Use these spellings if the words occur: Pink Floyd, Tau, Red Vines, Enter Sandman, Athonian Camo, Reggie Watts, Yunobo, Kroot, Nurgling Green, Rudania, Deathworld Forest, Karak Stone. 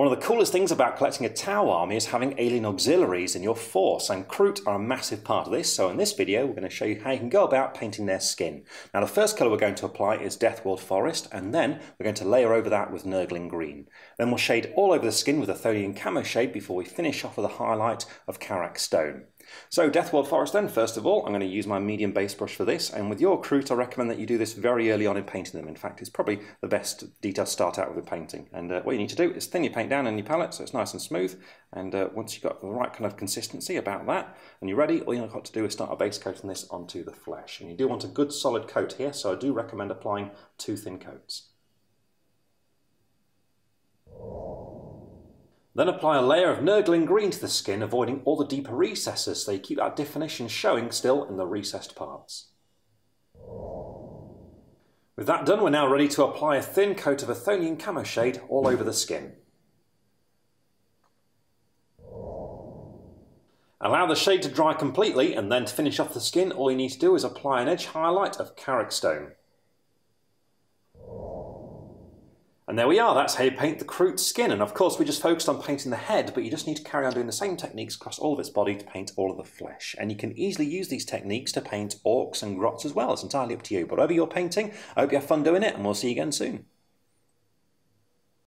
One of the coolest things about collecting a Tau army is having alien auxiliaries in your force, and Kroot are a massive part of this, so in this video we're going to show you how you can go about painting their skin. Now the first colour we're going to apply is Deathworld Forest, and then we're going to layer over that with Nurgling Green. Then we'll shade all over the skin with Athonian Camo shade before we finish off with a highlight of Karak Stone. So Deathworld Forest then, first of all, I'm going to use my medium base brush for this, and with your Kroot I recommend that you do this very early on in painting them. In fact, it's probably the best detail to start out with in painting. And what you need to do is thin your paint down on your palette so it's nice and smooth, and once you've got the right kind of consistency about that and you're ready, all you've got to do is start a base coating this onto the flesh. And you do want a good solid coat here, so I do recommend applying 2 thin coats. Then apply a layer of Nurgling Green to the skin, avoiding all the deeper recesses so you keep that definition showing still in the recessed parts. With that done, we're now ready to apply a thin coat of Athonian Camo shade all over the skin. Allow the shade to dry completely, and then to finish off the skin all you need to do is apply an edge highlight of Karak Stone. And there we are, that's how you paint the Kroot skin. And of course we just focused on painting the head, but you just need to carry on doing the same techniques across all of its body to paint all of the flesh. And you can easily use these techniques to paint orcs and grots as well. It's entirely up to you. But whatever you're painting, I hope you have fun doing it, and we'll see you again soon.